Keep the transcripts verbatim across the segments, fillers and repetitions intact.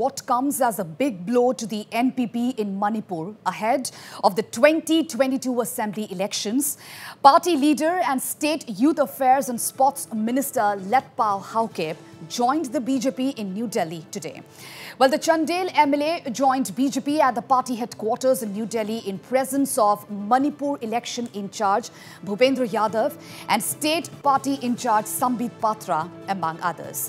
what comes as a big blow to the N P P in Manipur ahead of the twenty twenty-two Assembly elections. Party leader and State Youth Affairs and Sports Minister Letpao Haokip joined the B J P in New Delhi today. Well, the Chandel M L A joined B J P at the party headquarters in New Delhi in presence of Manipur election in charge Bhupendra Yadav and State Party in charge Sambit Patra, among others.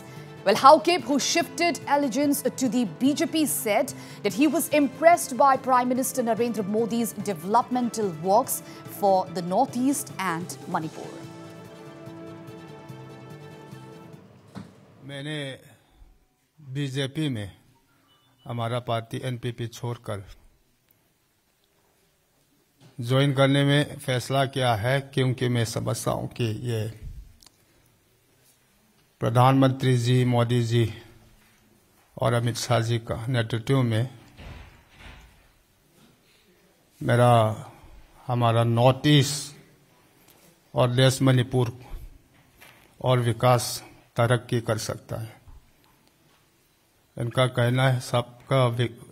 Well, Haokip, who shifted allegiance to the B J P, said that he was impressed by Prime Minister Narendra Modi's developmental works for the Northeast and Manipur. मैंने BJP में हमारा party NPP छोड़कर join करने में फैसला किया है, क्योंकि मैं समझता हूँ कि ये प्रधानमंत्री जी, मोदी जी और अमित शाह जी का नेतृत्व में मेरा हमारा नॉर्थ ईस्ट और देश मणिपुर और विकास तरक्की कर सकता है। इनका कहना है सबका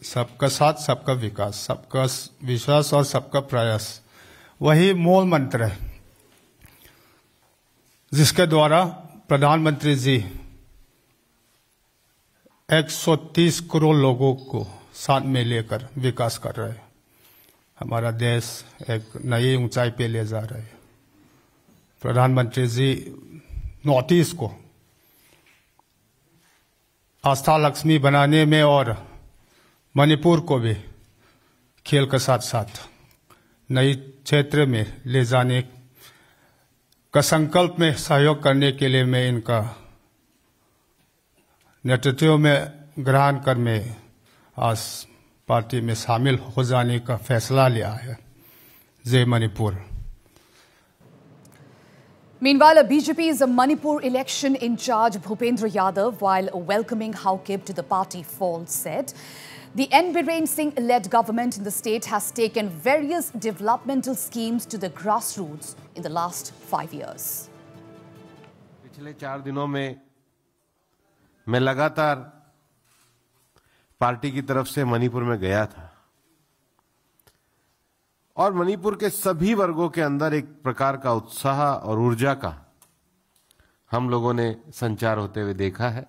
सबका साथ, सबका विकास, सबका विश्वास और सबका प्रयास, वही मूल मंत्र है जिसके द्वारा प्रधानमंत्री जी एक सौ तीस करोड़ लोगों को साथ में लेकर विकास कर रहे हैं। हमारा देश एक नई ऊंचाई पे ले जा रहे हैं। प्रधानमंत्री जी नॉर्थ ईस्ट को आस्था लक्ष्मी बनाने में और मणिपुर को भी खेल के साथ साथ नई क्षेत्र में ले जाने का संकल्प में सहयोग करने के लिए मैं इनका नेतृत्व में ग्रहण कर मैं आज पार्टी में शामिल हो जाने का फैसला लिया है। जय Manipur. Meanwhile, a B J P's Manipur election in charge Bhupendra Yadav, while welcoming Haokip to the party fold, said the N. Biren Singh-led government in the state has taken various developmental schemes to the grassroots in the last five years. पिछले चार दिनों में मैं लगातार party की तरफ से मणिपुर में गया था और मणिपुर के सभी वर्गों के अंदर एक प्रकार का उत्साह और ऊर्जा का हम लोगों ने संचार होते हुए देखा है।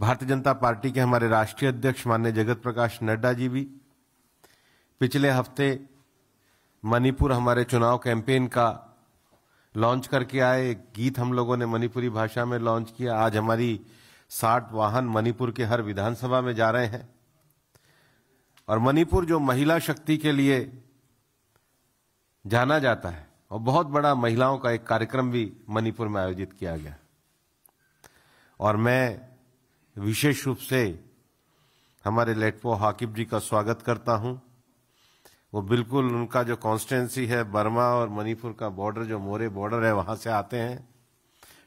भारतीय जनता पार्टी के हमारे राष्ट्रीय अध्यक्ष माननीय जगत प्रकाश नड्डा जी भी पिछले हफ्ते मणिपुर हमारे चुनाव कैंपेन का लॉन्च करके आए। एक गीत हम लोगों ने मणिपुरी भाषा में लॉन्च किया। आज हमारी साठ वाहन मणिपुर के हर विधानसभा में जा रहे हैं और मणिपुर जो महिला शक्ति के लिए जाना जाता है और बहुत बड़ा महिलाओं का एक कार्यक्रम भी मणिपुर में आयोजित किया गया। और मैं विशेष रूप से हमारे लेटपो हाकिब जी का स्वागत करता हूं। वो बिल्कुल उनका जो कॉन्स्टिट्यूंसी है, बर्मा और मणिपुर का बॉर्डर जो मोरे बॉर्डर है, वहां से आते हैं,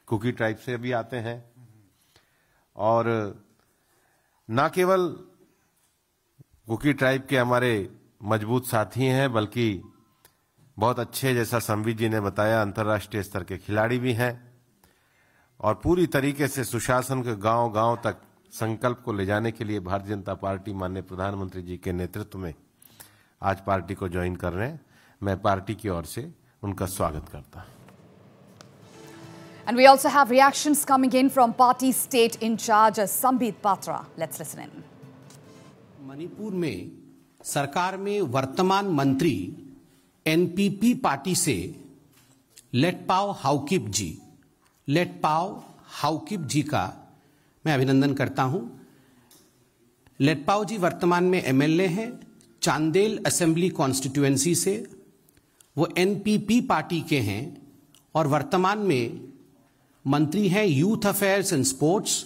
कुकी ट्राइब से भी आते हैं। और ना केवल कुकी ट्राइब के हमारे मजबूत साथी हैं, बल्कि बहुत अच्छे, जैसा संबित जी ने बताया, अंतर्राष्ट्रीय स्तर के खिलाड़ी भी हैं और पूरी तरीके से सुशासन के गांव-गांव तक संकल्प को ले जाने के लिए भारतीय जनता पार्टी माननीय प्रधानमंत्री जी के नेतृत्व में आज पार्टी को ज्वाइन कर रहे हैं। मैं पार्टी की ओर से उनका स्वागत करता हूं। And we also have reactions coming in from party state in charge Sambit Patra. Let's listen in. Manipur में सरकार में वर्तमान मंत्री एनपीपी पार्टी से लेटपाओ हाओकिप जी लेटपाओ हाओकिप जी का मैं अभिनंदन करता हूं। लेटपाओ जी वर्तमान में एमएलए हैं चांदेल असेंबली कॉन्स्टिट्यूएंसी से। वो एनपीपी पार्टी के हैं और वर्तमान में मंत्री हैं यूथ अफेयर्स एंड स्पोर्ट्स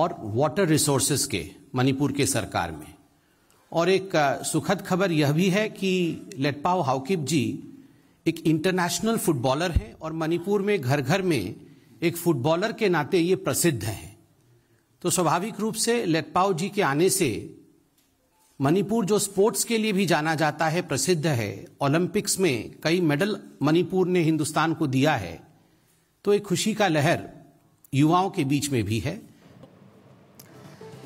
और वाटर रिसोर्सेज के मणिपुर के सरकार में। और एक सुखद खबर यह भी है कि लेटपाओ हाओकिप जी एक इंटरनेशनल फुटबॉलर हैं और मणिपुर में घर घर में एक फुटबॉलर के नाते ये प्रसिद्ध हैं। तो स्वाभाविक रूप से लेटपाओ जी के आने से मणिपुर, जो स्पोर्ट्स के लिए भी जाना जाता है, प्रसिद्ध है, ओलंपिक्स में कई मेडल मणिपुर ने हिंदुस्तान को दिया है, तो एक खुशी का लहर युवाओं के बीच में भी है।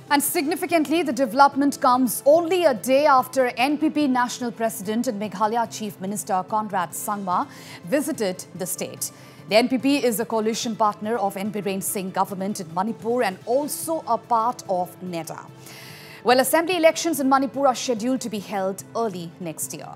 And significantly, the development comes only a day after N P P National President and Meghalaya Chief Minister Konrad Sangma visited the state. The N P P is a coalition partner of N. Biren Singh government in Manipur and also a part of N E D A. Well, assembly elections in Manipur are scheduled to be held early next year.